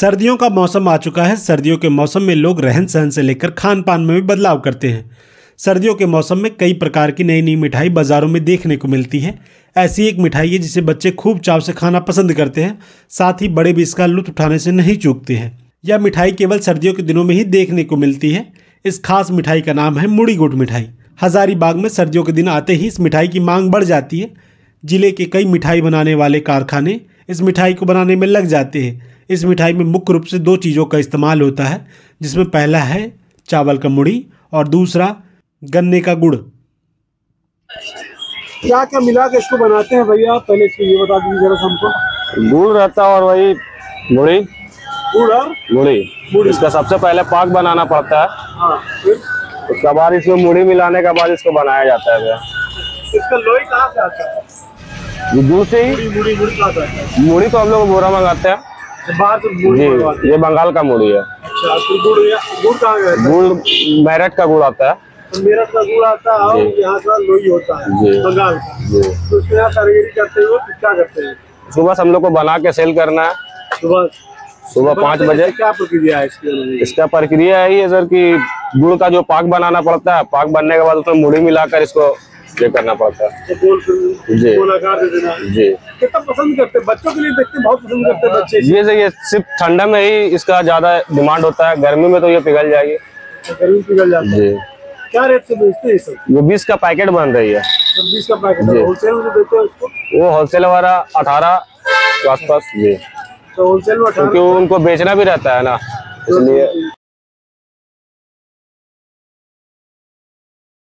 सर्दियों का मौसम आ चुका है। सर्दियों के मौसम में लोग रहन सहन से लेकर खान पान में भी बदलाव करते हैं। सर्दियों के मौसम में कई प्रकार की नई नई मिठाई बाज़ारों में देखने को मिलती है। ऐसी एक मिठाई है जिसे बच्चे खूब चाव से खाना पसंद करते हैं, साथ ही बड़े भी इसका लुत्फ़ उठाने से नहीं चूकते हैं। यह मिठाई केवल सर्दियों के दिनों में ही देखने को मिलती है। इस खास मिठाई का नाम है मुड़ीगुड़ मिठाई। हज़ारीबाग में सर्दियों के दिन आते ही इस मिठाई की मांग बढ़ जाती है। जिले के कई मिठाई बनाने वाले कारखाने इस मिठाई को बनाने में लग जाते हैं। इस मिठाई में मुख्य रूप से दो चीज़ों का इस्तेमाल होता है, जिसमें पहला है चावल का मुड़ी और दूसरा गन्ने का गुड़। क्या क्या मिला के इसको बनाते हैं भैया? पहले इसको ये बता दीजिए जरा हमको। गुड़ रहता और वही मुड़ी। गुड़ इसका सबसे पहले पाक बनाना पड़ता है। उसके बाद इसमें मुड़ी मिलाने के बाद इसको बनाया जाता है। इसका लोई कहाँ से आता है? दूर से ही। मुड़ी कहाँ से आता है? मुड़ी तो हम लोग बोरा मंगाते हैं बाहर से। ये बंगाल का मुड़ी है। अच्छा, गुड़ कहाँ का है? गुड़ मेरठ का गुड़ आता है। मेरठ का गुड़ आता है और यहाँ का लोई होता है बंगाल का। तो उसमें कारीगरी करते हुए क्या करते हैं? सुबह हम लोग को बना के सेल करना है। सुबह 5 बजे। क्या प्रक्रिया है इसकी? इसका प्रक्रिया है ये सर कि गुड़ का जो पाक बनाना पड़ता है, पाक बनने के बाद उसमें मुड़ी मिलाकर इसको ये करना पड़ता है। जी। कितना पसंद करते बच्चों के लिए? देखते बहुत पसंद करते बच्चे। ये सिर्फ ठंडा में ही इसका ज्यादा डिमांड होता है। गर्मी में तो ये पिघल जाएगी। गर्मी पिघल जाती है। क्या रेट से बेचते हैं सर? ये 20 का पैकेट बन रही है। 20 का पैकेट होलसेल में देते हैं उसको? वो होलसेल वाला 18 के आसपास। जी, तो होलसेल में 18 क्योंकि उनको बेचना भी रहता है ना, इसलिए